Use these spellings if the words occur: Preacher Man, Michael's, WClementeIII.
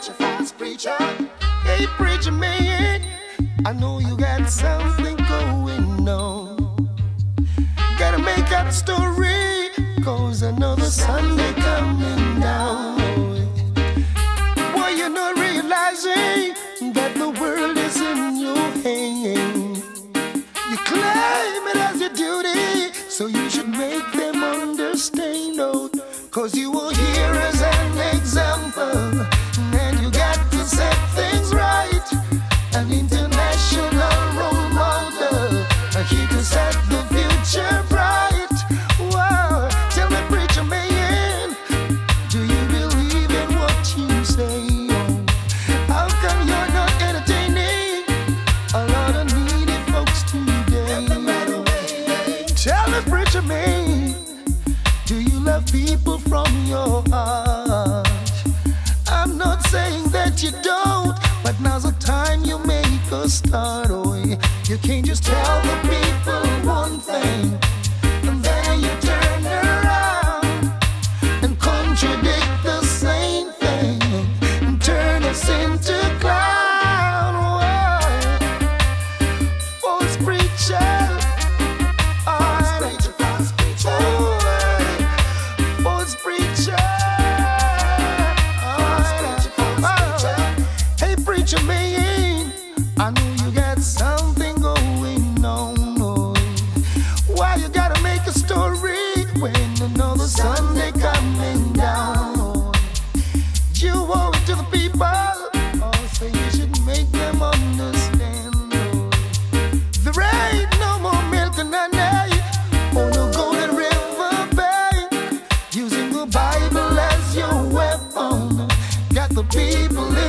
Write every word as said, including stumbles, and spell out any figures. preacher, fast preacher. Hey, preacher man, I know you got something going on. Gotta make up a story, cause another Sunday coming down. Boy, you're not realizing that the world is in your hand. You claim it as your duty, so you should make them understand, oh, cause you will hear us an example. And you got to set things right. An international role model, he can set the future bright. Wow, tell me, preacher man, do you believe in what you say? How come you're not entertaining a lot of needy folks today? Tell me, preacher man, do you love people from your heart? I'm not saying that you don't, but now's the time you make a start. Oh, you can't just tell the people one thing and then you turn around and contradict the same thing and turn us into clown. Whoa. False preacher, false preacher, false preacher. Man, I know you got something going on. Oh, why you gotta make a story when another Sunday coming down? Oh, you owe it to the people, oh, so you should make them understand. Oh, there ain't no more milk and honey on the Golden River Bank. Using the Bible as your weapon, got the people